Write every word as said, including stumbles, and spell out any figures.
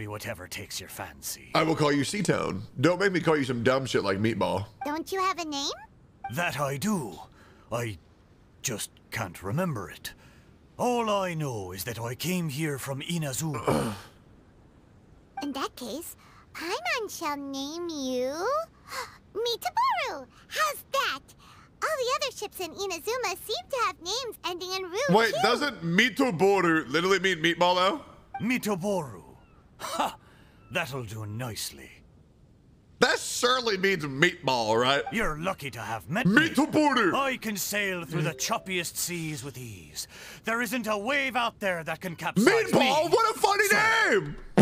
be whatever takes your fancy. I will call you C-Town. Don't make me call you some dumb shit like Meatball. Don't you have a name? That I do. I just can't remember it. All I know is that I came here from Inazuma. In that case, Paimon shall name you... Mitoboru! How's that? All the other ships in Inazuma seem to have names ending in Ru. Wait, too. Doesn't Mitoboru literally mean meatball now? Mitoboru. Ha! That'll do nicely. That certainly means meatball, right? You're lucky to have met me. Mitoboru! I can sail through the choppiest seas with ease. There isn't a wave out there that can capsize me. Meatball? What a funny so name!